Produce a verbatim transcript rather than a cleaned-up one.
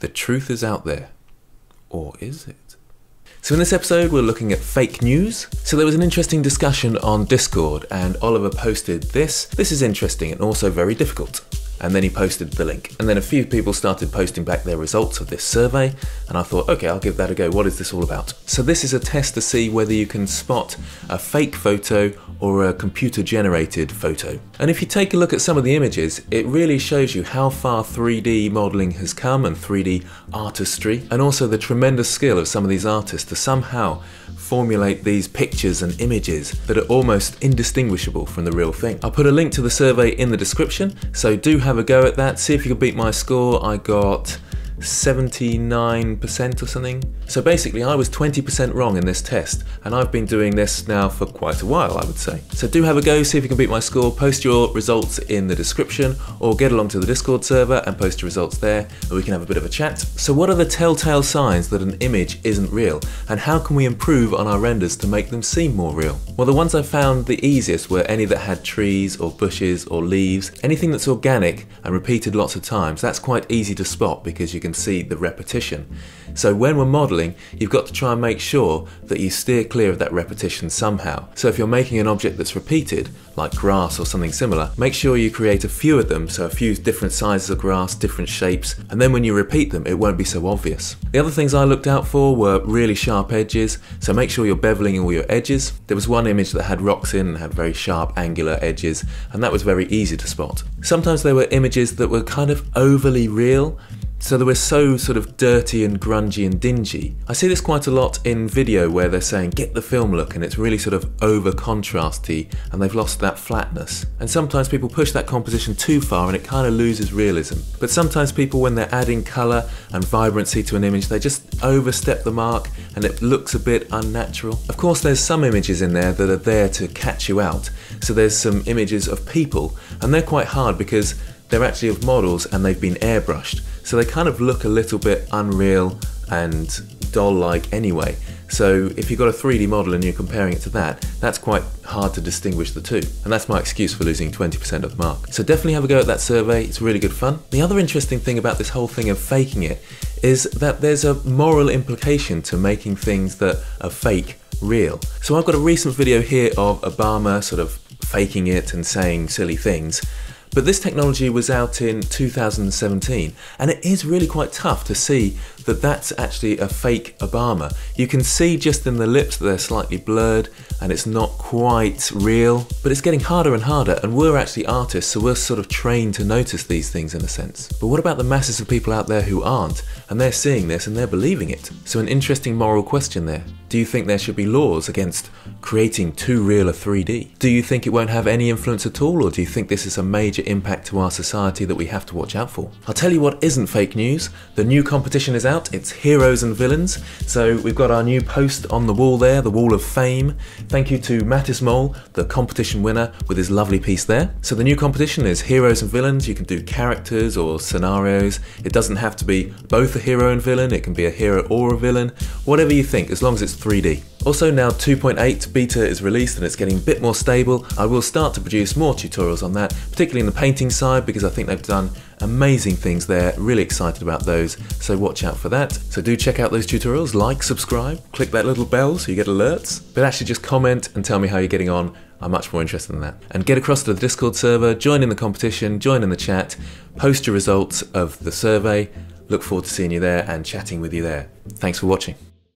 The truth is out there. Or is it? So in this episode, we're looking at fake news. So there was an interesting discussion on Discord and Oliver posted this. This is interesting and also very difficult. And then he posted the link. And then a few people started posting back their results of this survey. And I thought, okay, I'll give that a go. What is this all about? So this is a test to see whether you can spot a fake photo or a computer generated photo. And if you take a look at some of the images, it really shows you how far three D modeling has come and three D artistry, and also the tremendous skill of some of these artists to somehow formulate these pictures and images that are almost indistinguishable from the real thing. I'll put a link to the survey in the description, so do have a go at that. See if you can beat my score. I got seventy-nine percent or something. So basically I was twenty percent wrong in this test, and I've been doing this now for quite a while, I would say. So do have a go, see if you can beat my score, post your results in the description, or get along to the Discord server and post your results there, and we can have a bit of a chat. So what are the telltale signs that an image isn't real, and how can we improve on our renders to make them seem more real? Well, the ones I found the easiest were any that had trees or bushes or leaves, anything that's organic and repeated lots of times. That's quite easy to spot because you can see the repetition. So when we're modeling, you've got to try and make sure that you steer clear of that repetition somehow. So if you're making an object that's repeated, like grass or something similar, make sure you create a few of them, so a few different sizes of grass, different shapes, and then when you repeat them, it won't be so obvious. The other things I looked out for were really sharp edges, so make sure you're beveling all your edges. There was one image that had rocks in and had very sharp angular edges, and that was very easy to spot. Sometimes there were images that were kind of overly real, so they were so sort of dirty and grungy and dingy. I see this quite a lot in video where they're saying, get the film look, and it's really sort of over contrasty and they've lost that flatness. And sometimes people push that composition too far and it kind of loses realism. But sometimes people, when they're adding color and vibrancy to an image, they just overstep the mark and it looks a bit unnatural. Of course, there's some images in there that are there to catch you out. So there's some images of people, and they're quite hard because they're actually of models and they've been airbrushed. So they kind of look a little bit unreal and doll-like anyway. So if you've got a three D model and you're comparing it to that, that's quite hard to distinguish the two. And that's my excuse for losing twenty percent of the mark. So definitely have a go at that survey. It's really good fun. The other interesting thing about this whole thing of faking it is that there's a moral implication to making things that are fake real. So I've got a recent video here of Obama sort of faking it and saying silly things. But this technology was out in two thousand seventeen, and it is really quite tough to see that that's actually a fake Obama. You can see just in the lips that they're slightly blurred and it's not quite real, but it's getting harder and harder, and we're actually artists, so we're sort of trained to notice these things in a sense. But what about the masses of people out there who aren't, and they're seeing this and they're believing it? So an interesting moral question there. Do you think there should be laws against creating too real a three D? Do you think it won't have any influence at all, or do you think this is a major impact to our society that we have to watch out for? I'll tell you what isn't fake news. The new competition is out. It's heroes and villains. So we've got our new post on the wall there, the wall of fame. Thank you to Mattis Mole, the competition winner, with his lovely piece there. So the new competition is heroes and villains. You can do characters or scenarios. It doesn't have to be both a hero and villain. It can be a hero or a villain, whatever you think, as long as it's three D. Also, now two point eight beta is released and it's getting a bit more stable. I will start to produce more tutorials on that, particularly in the painting side, because I think they've done amazing things there. Really excited about those, so watch out for that. So do check out those tutorials, like, subscribe, click that little bell so you get alerts, but actually just comment and tell me how you're getting on. I'm much more interested in that. And get across to the Discord server, join in the competition, join in the chat, post your results of the survey. Look forward to seeing you there and chatting with you there. Thanks for watching.